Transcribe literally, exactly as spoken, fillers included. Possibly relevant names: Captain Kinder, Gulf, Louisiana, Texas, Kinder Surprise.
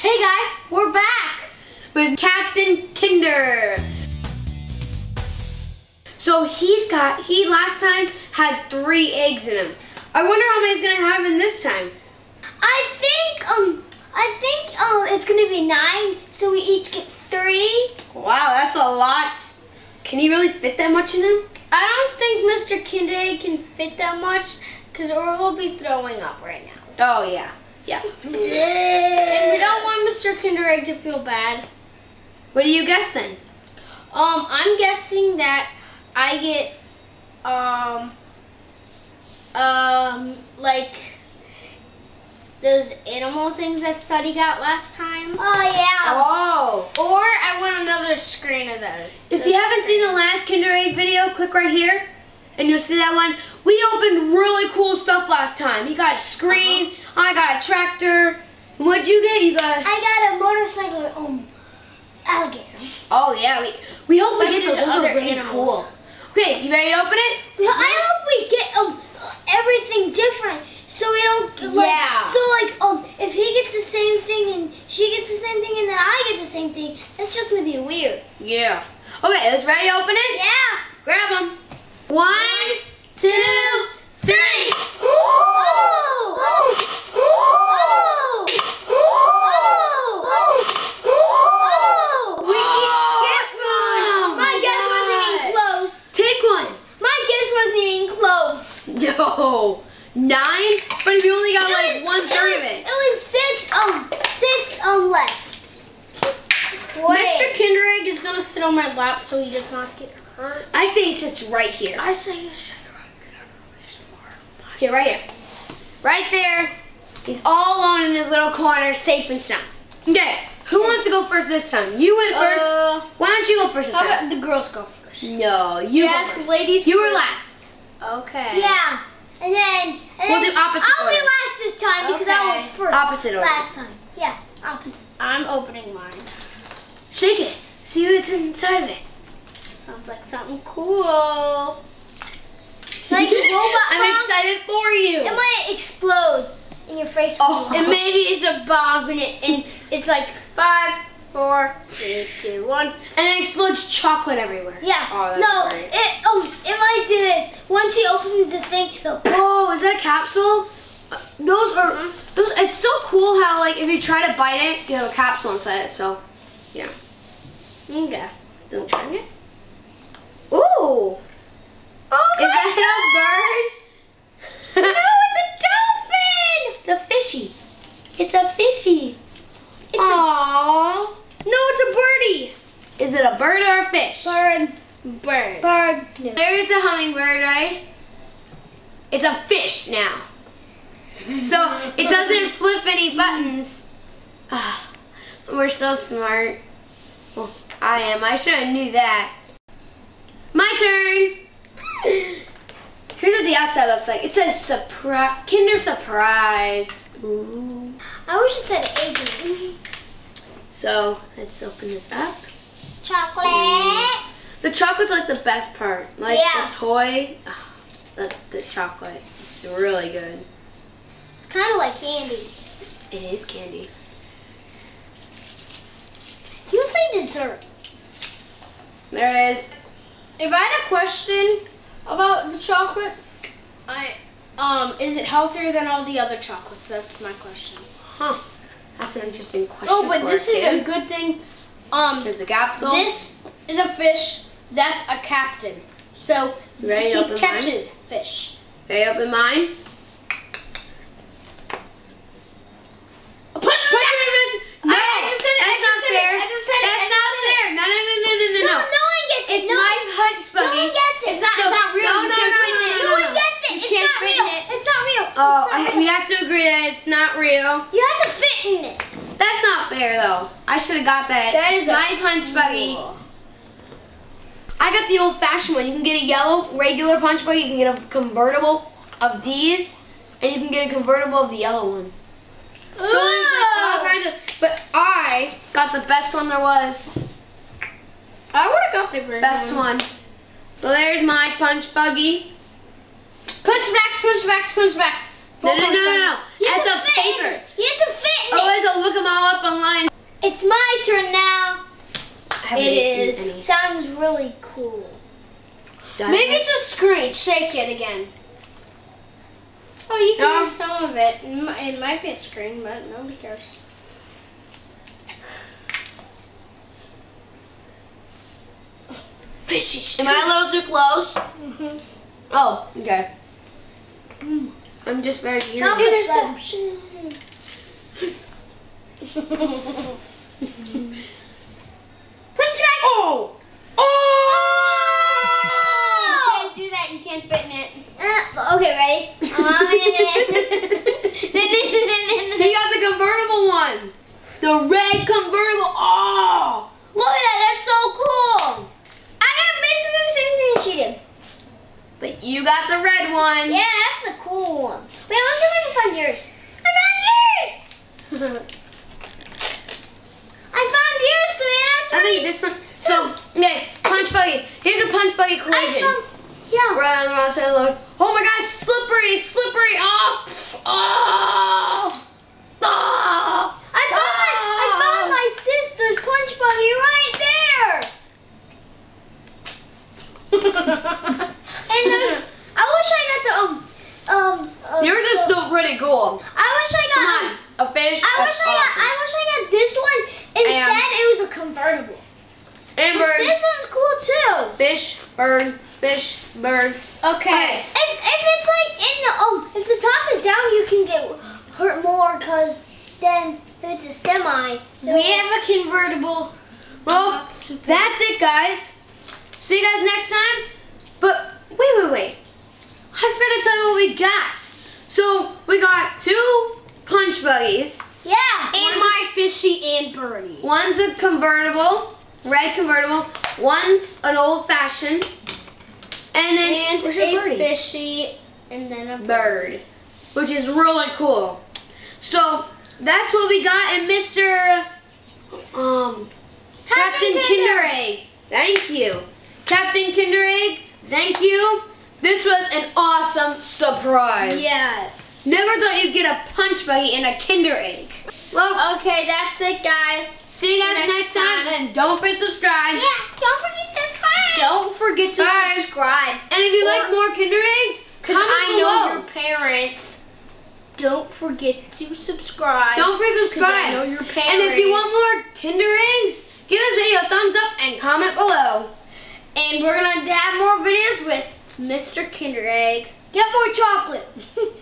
Hey guys, we're back with Captain Kinder. So he's got, he last time had three eggs in him. I wonder how many he's gonna have in this time. I think, um, I think, um, it's gonna be nine, so we each get three. Wow, that's a lot. Can he really fit that much in him? I don't think Mister Kinder can fit that much, cause or he'll be throwing up right now. Oh yeah. Yeah. yeah. And we don't want Mister Kinder Egg to feel bad. What do you guess then? Um, I'm guessing that I get, um, um, like those animal things that Suddy got last time. Oh yeah. Oh. Or I want another screen of those. If those you haven't screen. seen the last Kinder Egg video, click right here, and you'll see that one. We opened really cool stuff last time. He got a screen, uh-huh. I got a tractor. What'd you get? You got a... I got a motorcycle um, alligator. Oh yeah, we, we hope but we get those. Those are really animals. cool. Okay, you ready to open it? Well, I hope we get um everything different so we don't like yeah. so like um if he gets the same thing and she gets the same thing and then I get the same thing, that's just gonna be weird. Yeah. Okay, let's ready to open it? Yeah. Grab them. One, two, three! Ooh. Oh. Oh. Oh. Oh. Oh. Oh. We each guess one! My oh guess gosh. wasn't even close. Take one! My guess wasn't even close. Yo! Nine? But if you only got it like was, one third of it. It was six um six um less. Wait. Mister Kinder Egg is gonna sit on my lap so he does not get hurt. I say he sits right here. I say he sits Here, right here. Right there. He's all alone in his little corner, safe and sound. Okay, who wants to go first this time? You went first. Uh, Why don't you go first this time? How about the girls go first? No, you yes, go first. ladies You first. were last. Okay. Yeah, and then... And we'll then do opposite I'll order. be last this time because okay. I was first. Opposite order. Last time. Yeah, opposite. I'm opening mine. Shake it. See what's inside of it. Sounds like something cool. Like robot I'm bomb. excited for you. It might explode in your face. Oh. And maybe it's a bomb and, it, and it's like five, four, three, two, one. And it explodes chocolate everywhere. Yeah. Oh, no, great. it um, it might do this. Once he opens the thing, it'll oh, is that a capsule? Those are, those. It's so cool how like if you try to bite it, you have a capsule inside it, so yeah. Okay, don't try it. Ooh. Oh my Is that gosh. a bird? No, it's a dolphin! It's a fishy. It's a fishy. It's Aww. A... No, it's a birdie. Is it a bird or a fish? Bird. Bird. Bird. No. There's a hummingbird, right? It's a fish now. So it doesn't flip any buttons. Oh, we're so smart. Well, I am. I should have knew that. My turn. Here's what the outside looks like. It says surprise, Kinder Surprise. Ooh. I wish it said eggs. So let's open this up. Chocolate. Mm. The chocolate's like the best part. Like yeah. the toy, oh, the, the chocolate. It's really good. It's kind of like candy. It is candy. It's mostly dessert. There it is. If I had a question about the chocolate, I um, is it healthier than all the other chocolates? That's my question. Huh? That's an interesting question. Oh, but this is a good thing. Um, there's a capsule. This is a fish. That's a captain. So he catches fish. Ready to open mine? A punch! Punch! No, I just said it. That's not fair. I just said it. That's not fair. No, no, no, no, no, no, no. It's no, my punch, Buggy. No one gets it. It's not, so, it's not real. No, no, no, no, no, no one gets it. It's not real. It. It's not real. Oh, not real. I, we have to agree that it's not real. You have to fit in it. That's not fair, though. I should have got that. That is my punch, Buggy. Cool. I got the old-fashioned one. You can get a yellow regular punch buggy. You can get a convertible of these, and you can get a convertible of the yellow one. So there's like all kinds of. But I got the best one there was. I would have got the green best one. So there's my punch buggy. Punch backs, punch backs, punch backs. No, no, no, no, no. It's a paper. You have to fit in it. Oh, I have to look them all up online. It's my turn now. It is. Sounds really cool. Diamond. Maybe it's a screen. Shake it again. Oh, you can do some of it. It might be a screen, but nobody cares. Fishy. Am I a little too close? Mm-hmm. Oh, okay. Mm. I'm just very interception. Oh! Oh! You can't do that. You can't fit in it. Uh, okay, ready? He got the convertible one. The red convertible. Oh! Look at that. That's so cool. I got basically the same thing she did. But you got the red one. Yeah, that's the cool one. Wait, let's see if we can find yours. I found yours! I found yours, Savannah. I think this one. So, okay, punch buggy. Here's a punch buggy collision. I found, yeah. Right on the wrong side of the road. Oh my God, slippery, it's slippery. Oh, oh, oh. I found, oh. My, I found my sister's punch buggy right there. And there's, I wish I got the, um, um. Uh, yours is still pretty cool. I wish I got. Come on. A fish. I wish I, awesome. got, I wish I got this one. Instead, and it was a convertible. And bird. This one's cool too. Fish, bird, fish, bird. Okay. If, if it's like in the um, if the top is down, you can get hurt more, cause then if it's a semi. We won't. Have a convertible. Well, that's it, guys. See you guys next time. But wait, wait, wait. I forgot to tell you what we got. So we got two. Punch buggies. Yeah. And my fishy and birdie. One's a convertible, red convertible. One's an old fashioned. And then and a birdie? Fishy and then a bird. bird. Which is really cool. So that's what we got in Mister Um Captain, Captain Kinder Egg. Thank you. Captain Kinder Egg, thank you. This was an awesome surprise. Yes. Never thought you'd get a punch buggy and a Kinder Egg. Well, okay, that's it, guys. See you guys next time. And don't forget to subscribe. Yeah, don't forget to subscribe. Don't forget to subscribe. And if you like more Kinder Eggs, because I know your parents. Don't forget to subscribe. Don't forget to subscribe. I know your parents. And if you want more Kinder Eggs, give this video a thumbs up and comment below. And we're going to have more videos with Mister Kinder Egg. Get more chocolate.